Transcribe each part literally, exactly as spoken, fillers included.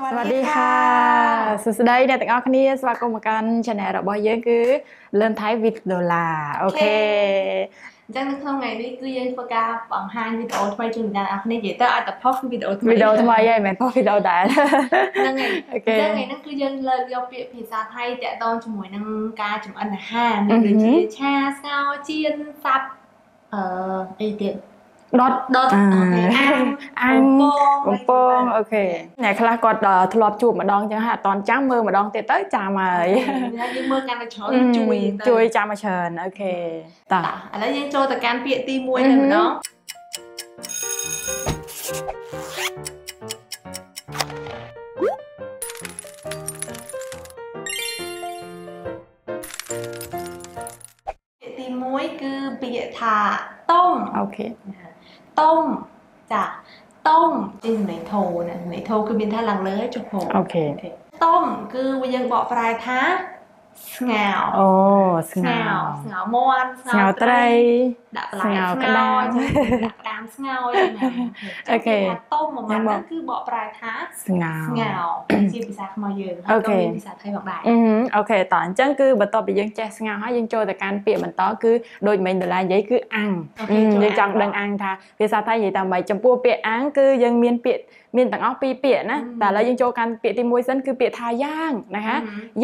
สวัสดีค่ะสุดสัปดาห์นี้แต่งเอาคันนี้สวัสดีมากันชาแนลเราบ่อยเยอะคือเริ่มท้ายวิดโดลาโอเคจังนึกท่องไงนี่คือยังประกาศปังฮันวิดโอทำไมจุนกันเอาคันนี้เยอะแต่อาจจะพ่อวิดโอทำไมวิดโอทำไมใหญ่ไหมพ่อวิดโอได้นั่งไงนั่งไงนั่งคือยังเลยยกเปลี่ยนภาษาไทยแต่ตอนจมูกนั่งกาจมูกอันห้าหนึ่งหรือจีนชาเซาจีนซับเอ่อไอเด็ดดอทดอทอังกงปงโอเคไหนคลากอดทลอดจูบมาดองจังหะตอนจ้างมือมาดองเตะเต้ยจามาเลยยังมือกันมาชนจุยจุยจามาเชิญโอเคต่อแล้วยังโจแต่การเปลี่ยนตีมวยเลยน้องเปลี่ยนตีมวยคือเปลี่ยนถาต้มโอเคต้มจากต้มจินไหนโทนะไหนโทคือบินท่าหลังเลยจุกโผโอเคต้มคือวิญญาณเบาปลายท้าเงาโอ้เงาเงามวนเงาไตรดับลายเงาดับดามเงาอย่างนั้นโอเคต้มออกมานั่นคือเบาปลายท้าเงาเงาจีบปีศาจมาเยอะโอเคปีศาจไทยบอกได้อืมโอเคตอนจังคือบัตรต่อไปยังแจกเงาให้ยังโจแต่การเปลี่ยนบัตรต่อคือโดยไม่เดลายยัยคืออังยังจังดังอังท่าปีศาจไทยยังทำใบจำปูเปียอังคือยังเมียนเปียมีนต่างอ้อปีเปียนะแต่เรายังโจกันเปียตีมวยสั้นคือเปียทาย่างนะคะ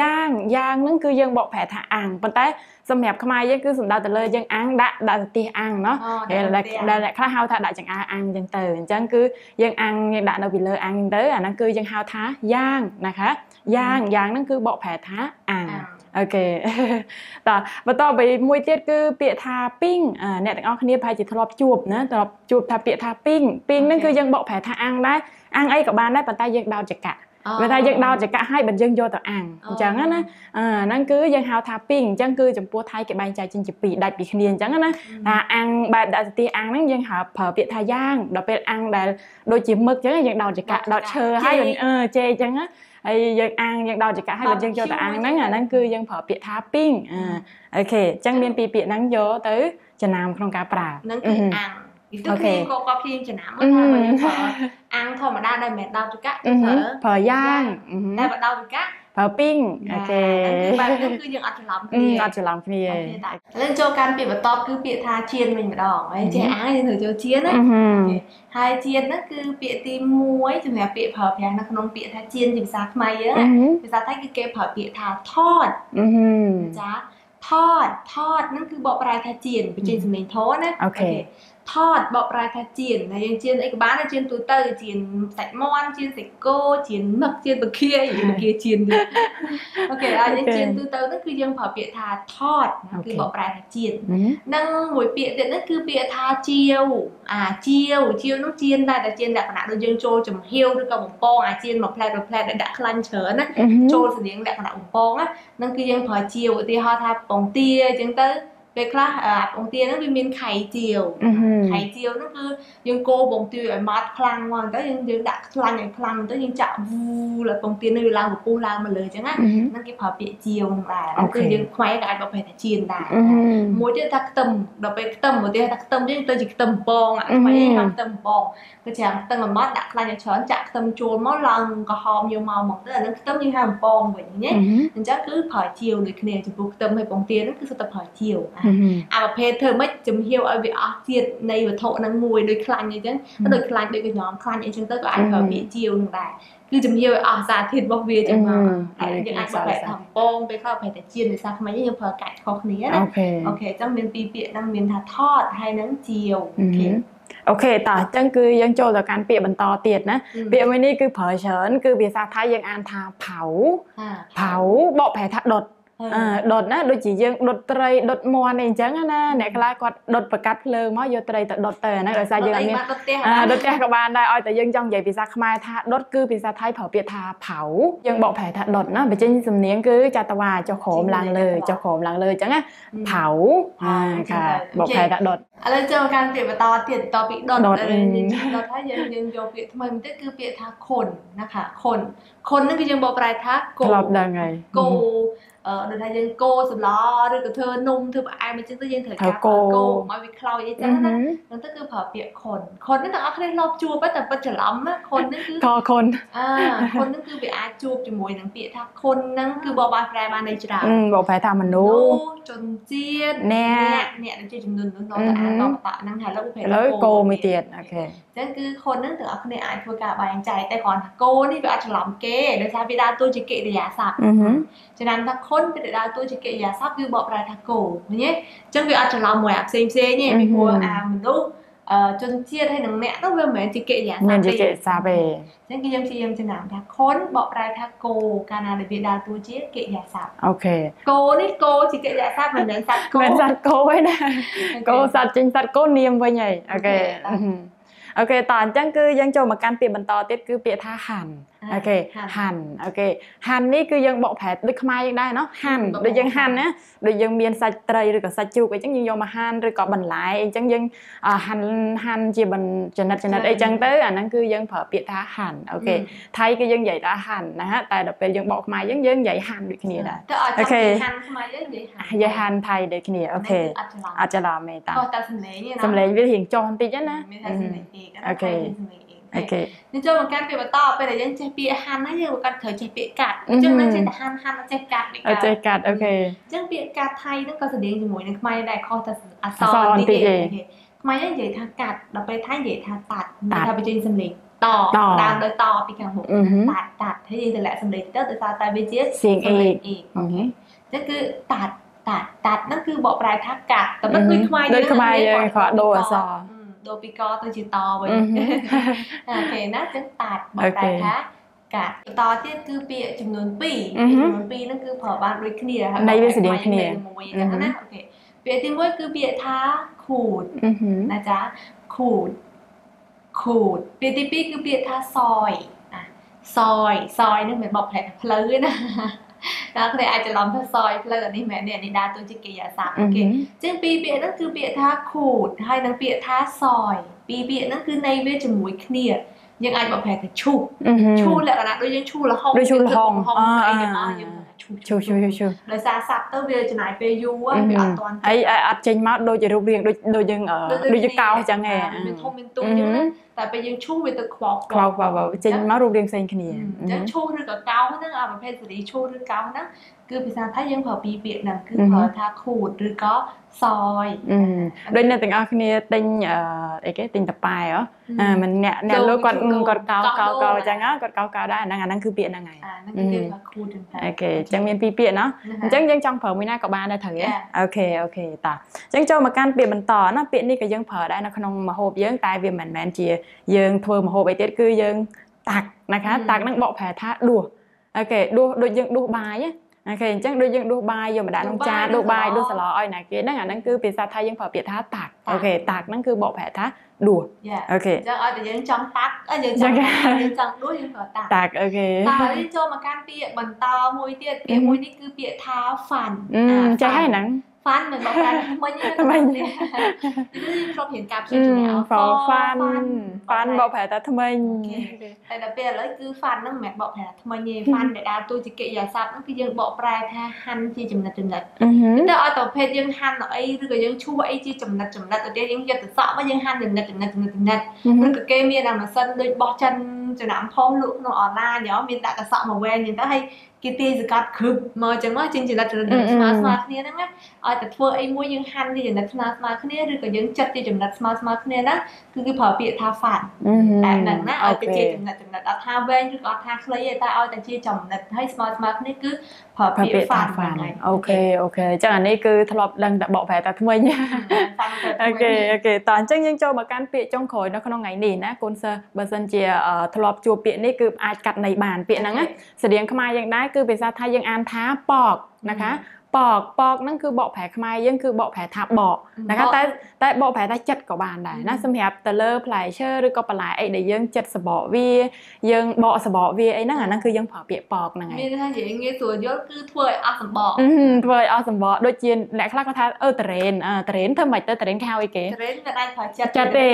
ย่างย่างนั่นคือยังบอกแผลทาอ่างปันแต่สมัยขมายยังคือสมดาวแต่เลยยังอ่างด่าด่าตีอ่างเนาะเดี๋ยวเราเราคลาเฮาทาด่าจังอ่างยังเตยจังคือยังอ่างยังด่าเราไปเลยอ่างยังเตยอ่ะนั่นคือยังเฮาท้าย่างนะคะย่างย่างนั่นคือบอกแผลทาอ่างโอเคแต่มาต่อไปมวยเตี้ยคือเปียทาปิ้งอ่าเนี่ยแต่เอาคันนี้พายจิตทลบจูบนะทลบจูบทาเปียทาปิ้งปิ้งนั่นคือยังบอกแผลทาอ่างได้อ่างไอ้กับบ้านได้ปันแต่ยังดาวจักระเวลายังดาวจะกะให้บันยังโยต่ออ่างจังงั้นนะนั่นคือยังหาวทาปิ้งจังคือจมพัวไทยเก็บใบใจจินจิปีได้ปีเดียนจังงั้นนะอ่างแบบดาวตีอ่างนั่นยังหาเผาเปียทาย่างดอกเป็นอ่างแต่โดยจิมมึกจังยังดาวจะกะดอกเชอให้เออเจจังงั้นไอ้ยังอ่างยังดาวจะกะให้บันยังโยต่ออ่างนั่นอ่ะนั่นคือยังเผาเปียทาปิ้งอ่าโอเคจังเมียนปีเปียนั่งโยตื้อจะนำโครงการปราบนั่นคืออ่างอีกตัวพีก็ก็พีจะน้ำมันได้วันนี้พออ่างทอมาได้ได้แมทดาวจุกะเผอเผอย่างได้แบบดาวจุกะเผอปิ้งโอเคแบบก็คือยังอัดฉลามพี่อัดฉลามพี่เล่นโจการเปลี่ยนแบบตอบคือเปลี่ยนทาเชียนมันแบบดอกไอ้เจ้าอ่างยังถือโจเชียนนะทาเชียนนั่นคือเปลี่ยนตีมวยจุดเนี่ยเปลี่ยนเผอแพงนะขนมเปลี่ยนทาเชียนจิบซักมาเยอะจิบซักไทยคือเกมเผอเปลี่ยนทาทอดจ้าทอดทอดนั่นคือบอกปลายทาเชียนเป็นเจนสมัยโทษนะโอเคทอดบอปลายทาจีนนะยังจีนไอ้บ้านนะจีนตัวเตอร์จีนใส่มอนจีนใส่โก้จีนหมักจีนตะเคียนอยู่ตะเคียนจีนโอเคอ่ะยังจีนตัวเตอร์นั่นคือยังเผาเปียทาทอดนะคือบอปลายทาจีนนั่งหวยเปียเด็ดนั่นคือเปียทาเจียวอ่าเจียวเจียวน้องจีนได้แต่จีนแบบขนาดเรายังโจจมเฮียวด้วยกับบุ๋มปองอ่ะจีนแบบแพร่แบบแพร่แต่ดักลันเฉินนะโจเสียงแบบขนาดบุ๋มปองอ่ะนั่นคือยังเผาเจียวตีฮอทาปองเตียจังเตอร์เวลาอาบองเตียนั่นเป็นไข่เจียวไข่เจียวนั่นคือยังโกบองเตียมัดคลังวันแต่ยังยังดักคลังอย่างคลังแต่ยังจับวูแล้วองเตียนั่นเวลาหัวปูลางมาเลยจังงั้นนั่นก็พอเปียเจียวหลายนั่นคือยังควายกับไอ้บะเพ็ดจีนได้มวยที่ทักตึมเราไปตึมมวยที่ทักตึมยังตัวจิกตึมปองอ่ะควายทำตึมปองก็แฉงตึมมัดดักคลังอย่างช้อนจับตึมโจมมัดลังก็หอมโยมหมกแต่นั่นตึมยังทำปองแบบนี้เนี่ยนั่นก็คือพอเจียวเลยคะแนนจะปลุกตึมให้องเตียนั่นคือสตพอเจียวอาประเภทเธอไม่จำเหี้ยวเอาไปออกเทียนในวัตถุนั้นมวยโดยคลานอย่างเช่นถ้าโดยคลานโดยกับน้องคลานเองเช่นเตอร์ก็อาจจะมีเจียวหนึ่งได้คือจำเหี้ยวออกสาธิตบล็อกเวียจังมาอย่างอาจจะไปทำโป้งไปเข้าไปแต่เจียนในซาทำไมยังเพอไก่คอกเนี้ยนะโอเคจังเมียนปีเปียนั่งเมียนทาทอดให้นั่งเจียวโอเคโอเคแต่จังคือยังโจทย์จากการเปลี่ยนบรรทอเตียดนะเปลี่ยนวันนี้คือเผยเฉินคือเบียซาท้ายยังอ่านทาเผาเผาเบาแผลทัดดดดดนะโดยจีเยงดดเตยดดมอนี่จังนะเนี่ยคล้ายก็ดดประกัดเลยมั้ยโยเตยแต่ดดเตยนะโดยซาเยงนี่ดดแก่กับบ้านได้อ้อยแต่ยังจ้องใหญ่ปีศาจขมายทาดดคือปีศาจไทยเผาเปียทาเผายังบอกแผลทาดดนะไปเจนสำเนียงคือจัตวาเจ้าโขมลังเลยเจ้าโขมลังเลยจังนะเผาค่ะบอกแผลทาดด อะไรเจอการเปลี่ยนตาเปลี่ยนตาปีดอนอะไรอย่างนี้เราถ้ายังยังโยเปลี่ยนทำไมมันได้คือเปลี่ยนทาคนนะคะคนคนนั่นคือยังบอกปลายทาโกลบได้ไงโกเออโดยทายยังโกสุดล้อหรือกับเธอนมเธอไอมันจึงต้องยังเธอแก่โกมาวิเคราะห์ยังจ้านะนั่นก็คือเผาเปลี่ยนคนคนนั่นคือเขาได้รอบจูบแต่ปัจจุบันนะคนนั่นคือทอคนอ่าคนนั่นคือเปลี่ยนอาจูบจมูกหนังเปลี่ยนทาคนนั่นคือบอกปลายแปรมาในจุดอืมบอกปลายทามันนู้จนเจี๊ยนแน่เนี่ยนั่นคือจำนวนนู้นน้องแต่อาต้องตะนั่งหายแล้วกูเผยแล้วโกไม่เตียนโอเคนั่นคือคนนั่นคือเอาคนในอาทัวกาบางใจแต่ก่อนโกนี่เป็นอาฉลามเก๋โดยใช้เวลาตัวจิเกะเดียสักฉะนั้นถ้าคนเป็นดาวตัวจิเกะเดียสักคือบอกรายทาโกเนี่ยจังคืออาฉลามหมวยเซมเซเนี่ยมีหัวอามันลูกจนเจียดให้หนังแม่ต้องเป็นเหมือนจิเกะเดียสักจิเกะซาเบนั่นคือยังเชียงจะหนังถ้าคนบอกรายทาโกการนาในเวลาตัวจิเกะเดียสักโอเคโกนี่โกจิเกะเดียสักเหมือนสัตว์โกเหมือนสัตว์โกไว้นะโกสัตว์จริงสัตว์โกเนียมไว้ไงโอเคโอเคตอนจังคือยังโจมกับการเปลี่ยนบรรทอเต็ดคือเปลี่ยนท่าหันโอเคหันโอเคหันนี่คือยังบอกแผลดึกขมายยังได้เนาะหันโดยยังหันนะโดยยังเบียนใส่ไตรหรือกับใส่จูบไอ้จังยังโยมาหันหรือกับบันไลไอ้จังยังหันหันจีบันจนัดจนัดไอ้จังเตออันนั้นคือยังเผาเปลี่ยนท่าหันโอเคไทยก็ยังใหญ่ท่าหันนะฮะแต่เดี๋ยวเป็นยังบอกมายังยังใหญ่หันด้วยขี้เนี่ยได้โอเคหันขมายยังใหญ่หันใหญ่หันไทยเด็กขี้เนี่ยโอเคอาจจะลาเมตาสำเร็จเนี่ยนะสำเร็จวิธีจอนตีจ้ะนะโอเคโอเคนี่เจ้าของการเปลี่ยนมาต่อไปแต่ยังเจ็บปีหันนะยังการเถิดเจ็บปีกัดจังนั่นเจ็บหันหันเจ็บกัดอีกเจ็บกัดโอเคจังเปลี่ยนกัดไทยนั่นก็แสดงจมูกนั่นไม่ได้ข้อตัดอักษรนี่เองไม่ยังใหญ่ทางกัดเราไปท่าใหญ่ทางตัดทำไปจนสำเร็จต่อตามโดยต่อปีกลางหกตัดตัดให้ยังแต่ละสำเร็จเจ้าตัวตาตาเบจิสเสียงเอกอีกนั่นคือตัดตัดตัดนั่นคือบอกปลายทางกัดแต่มันคือขมายเลยขมายเลยขอโดอักษรโดปิกอตัวจีตอไว้โอเคนะจังตัดบอกได้ค่ะกะต่อที่คือเปียจำนวนปีจำนวนปีนั่นคือเผาบ้านด้วยขี้เนี่ยค่ะในเวสเดียขี้เนี่ยนะโอเคเปียที่ว่าคือเปียท้าขูดนะจ๊ะขูดขูดเปียที่ปีคือเปียท้าซอยอ่ะซอยซอยนั่นเหมือนบอกแผลเพลินนะแล้วก็เลยอาจจะล้อมพะซอยเพลินนี่แม่เนี่ยนิดาตัวจิเกยาสามโอเคจึงปีเปียนั่นคือเปียท่าขูดให้นางเปียท่าซอยปีเปียนั่นคือในเวจมูกเคลียยังไอแบบแผลกระชูชูแล้วนะโดยยังชูละห้องโดยชูละห้องไอยังอ่ะยังชูชูชูชูเลยซาซับเตอร์เวจะไหนไปยูว่าไปอัดตอนไออัดเจนมาโดยจะรูปเรียงโดยโดยยังเออโดยจะกาวจังไงเป็นทงเป็นตัวยังแต่ไปยังชู้ไปตะควอกควอกแบบเจนมารูปเรียงเซนคเนียจะชู้หรือกับกาวนั่งอ่ะประเภทสีชู้หรือกาวนั่งคือภาษาไทยยังเผาปีเปียนั่งคือเผาทาขูดหรือก็ซอยโดยในต่างอันนี้ติงเอ่อไอ้แกติงตะปายเหรออ่ามันเนี่ยเนี่ยรู้ก่อนก่อนเกาเกาเกาจังอ่ะก่อนเกาเกาได้นั่นนั่นคือเปียนั่งไงอ่านั่นคือเปียขูดโอเคจังเมียนปีเปียเนาะจังยังจังเผาไม่น่ากับบ้านได้เถอะโอเคโอเคตาจังเจ้ามาการเปียมันต่อนะเปียนี่ก็ยังเผาได้นะขนมมะโหบยังตายเวียนแมนแมนเจียยังเทอมมะโหบไอเต็ดคือยังตักนะคะตักนั่งเบาแผลท่าดูโอเคดูดูยังดูบายเนี่ยโอเคจังโดยยังดูบายอยู่มาด้านน้องจ้าดูบายดูสลออ้อยนะเกนั่นอ่ะนั่นคือภาษาไทยยังเผาเปียท่าตักโอเคตักนั่นคือเบาแผลท่าดูโอเคจังอ้อยแต่ยังจังตักอ้อยยังจังยังจังดูยังเผาตักตักโอเคตาที่โจมาการเปียบันตาโมยเตี้ยเปียโมยนี่คือเปียท้าฟันอืมจะให้หนังฟันเหมือนบอกกันทำไมเนี่ยทำไมเนี่ยที่ชอบเห็นกราฟเขียนเนี่ยฟอฟันฟันบอกแผลแต่ทำไมแต่เดี๋ยวเลยคือฟันนั่งแมทบอกแผลทำไมเนี่ยฟันเด็ดดาวตัวจิเกะยาซับนั่งคือยังบอกปลายแท้หันจีจำนัดจำนัดแต่เอาต่อเพศยังหันหน่อยหรือก็ยังชั่วไอจีจำนัดจำนัดแต่เดี๋ยวยังจะติดสอบว่ายังหันจำนัดจำนัดจำนัดจำนัดหรือก็เกมเนี่ยนะมาเส้นโดยบอกจันจะน้ำพองลุกนอนออนไลน์เนี่ยมีแต่กระสอบมาแวนยังต้องให้กิตตี้สกัดคึบมาจังว่าจริงจริงนัดจำนัดสมาร์ทสมาร์ทเนี่ยนั่งไหมอ๋อแต่เฟอร์ไอ้มวยยังหันที่อย่างนัดสมาร์ทสมาร์ทเนี่ยหรือก็ยังจัดที่อย่างนัดสมาร์ทสมาร์ทเนี่ยนะคือคือเผาเปียท่าฝันแต่หนังนะอ๋อแต่เจี๊ยจำนัดจำนัดเอาท่าแวนหรือเอาท่าเคลียแต่เอาแต่เจี๊ยจำนัดให้สมาร์ทสมาร์ทเนี่ยคือเผาเปียท่าฝันโอเคโอเคจังอันนี้คือทะเลาะดังแต่บอกแผลแต่ทำไมเนี่ยโอเคโอเคตอนจังยังโจมาการเปียจ้องคอยนะเขาต้องไงนี่นะคนเซอร์เบอร์เซนเจียทะเลาะจูเปียนี่คืออาจกัดในบานเปียนั่งไงเสียงขมายังได้คือภาษาไทยยังอ่านท้าปอกนะคะ ปอกปอกนั่นคือเบาแผลขมายยังคือเบาแผลทับเบานะคะแต่แต่เบาแผลได้จัดกับบานได้นะสำหรับแต่เลิกพลายเชื่อหรือก็ปลายไอ้เดี๋ยวยังจัดสบอวียังเบาสบอวีไอ้นั่นอ่ะนั่นคือยังเผาเปียกปอกนั่นไงมีท่านเห็นอย่างงี้สวยเยอะคือถวยเอาสบออืมถวยเอาสบอโดยจีนแหละคลาดก็ท้าเออเตรนอ่าเตรนทำไมเตรนข้าวไอ้เก๋เตรนจะได้เผาจัดจัดเตะ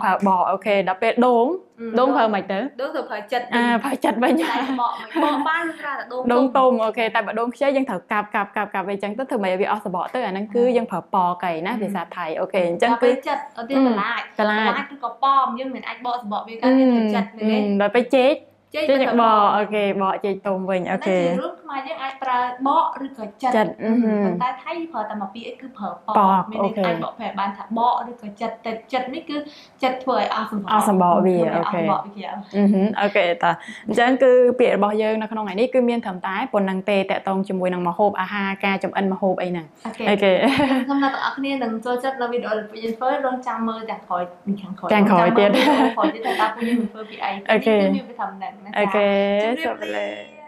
เผาเบาโอเคดับเบิลโด่งโด่งเผาใหม่เต๋อโด่งเผาเผาจัดอ่าเผาจัดไปเนี่ยเบาเบาบ้านเราแต่โด่งโด่งตุ่มโอเคแต่แบบโด่งเชื่อยังเถากลับกลับกลับกลับไปจังต้องทำไมวิออสบอเตอร์นั่นคือยังเผาปอไก่นะภาษาไทยโอเคจังคือจัดเอาที่ตลาดตลาดก็ปอมยังเหมือนไอ้เบาสบอมีการจัดเลยเราไปเจ๊เจ๊จากบ่อโอเคบ่อเจ๊ตรงเวงโอเคนั่นคือรูปมายังไอ้ปลาบ่อหรือก็จัดจัดอืมแต่ไทยพอแต่มาปีก็คือเผาปอไม่ได้ไอ้บ่อแผ่บานถ้าบ่อหรือก็จัดแต่จัดนี่คือจัดถวยเอาสมบ่อเอาสมบ่อวีโอเคเอาสมบ่อวีอืมโอเคแต่จังคือเปลี่ยนบ่อเยอะนะขนมไหนนี่คือเมียนทำตายปนนางเตะแต่ตรงจมูกนางมาโฮบอาฮากาจมอันมาโฮบไอ้หนังโอเคทำมาต่อขึ้นนี่หนังโจจัดเราวิดีโอไปยืนเฟ้อลงจำมือจากคอยมีแข่งคอยจำมือคอยที่แต่ตาปุยยืนเฟ้อปีไอนี่คือมีไปทำหนังโอเคจบเลย